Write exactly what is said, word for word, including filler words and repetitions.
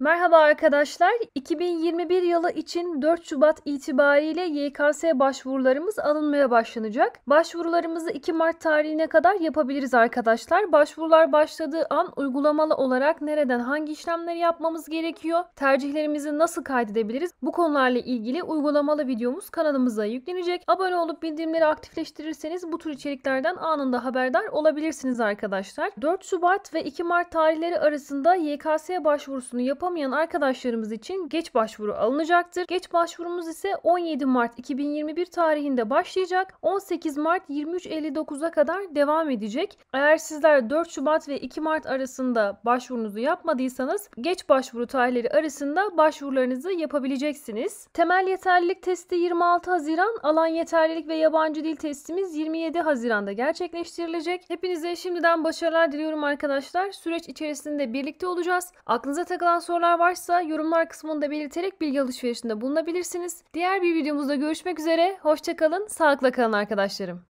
Merhaba arkadaşlar, iki bin yirmi bir yılı için dört Şubat itibariyle Y K S başvurularımız alınmaya başlanacak. Başvurularımızı iki Mart tarihine kadar yapabiliriz arkadaşlar. Başvurular başladığı an uygulamalı olarak nereden hangi işlemleri yapmamız gerekiyor, tercihlerimizi nasıl kaydedebiliriz? Bu konularla ilgili uygulamalı videomuz kanalımıza yüklenecek. Abone olup bildirimleri aktifleştirirseniz bu tür içeriklerden anında haberdar olabilirsiniz arkadaşlar. dört Şubat ve iki Mart tarihleri arasında Y K S başvurusunu yapabilirsiniz. Yapamayan arkadaşlarımız için geç başvuru alınacaktır. Geç başvurumuz ise on yedi Mart iki bin yirmi bir tarihinde başlayacak. on sekiz Mart yirmi üç elli dokuza kadar devam edecek. Eğer sizler dört Şubat ve iki Mart arasında başvurunuzu yapmadıysanız geç başvuru tarihleri arasında başvurularınızı yapabileceksiniz. Temel yeterlilik testi yirmi altı Haziran, alan yeterlilik ve yabancı dil testimiz yirmi yedi Haziran'da gerçekleştirilecek. Hepinize şimdiden başarılar diliyorum arkadaşlar. Süreç içerisinde birlikte olacağız. Aklınıza takılan sorular sorular varsa yorumlar kısmında belirterek bilgi alışverişinde bulunabilirsiniz. Diğer bir videomuzda görüşmek üzere. Hoşça kalın, sağlıkla kalın arkadaşlarım.